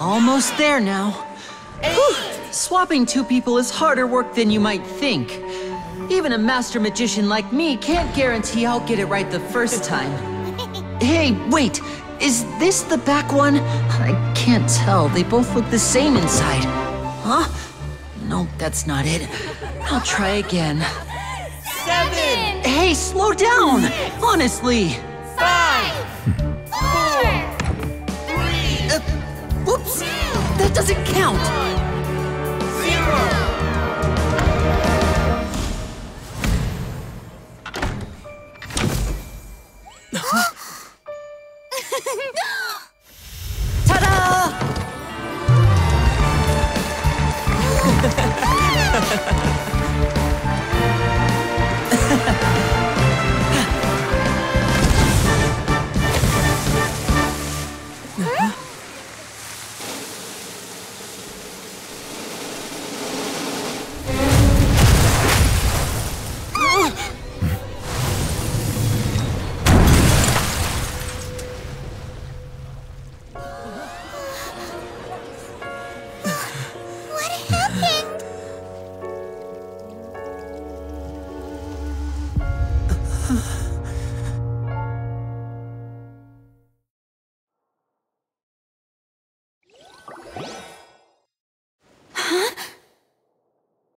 Almost there now. Whew, swapping two people is harder work than you might think. Even a master magician like me can't guarantee I'll get it right the first time. Hey, wait! Is this the back one? I can't tell. They both look the same inside. Huh? Nope, that's not it. I'll try again. 7! Hey, slow down! 6, honestly! 5! 4! 3! Whoops! That doesn't count!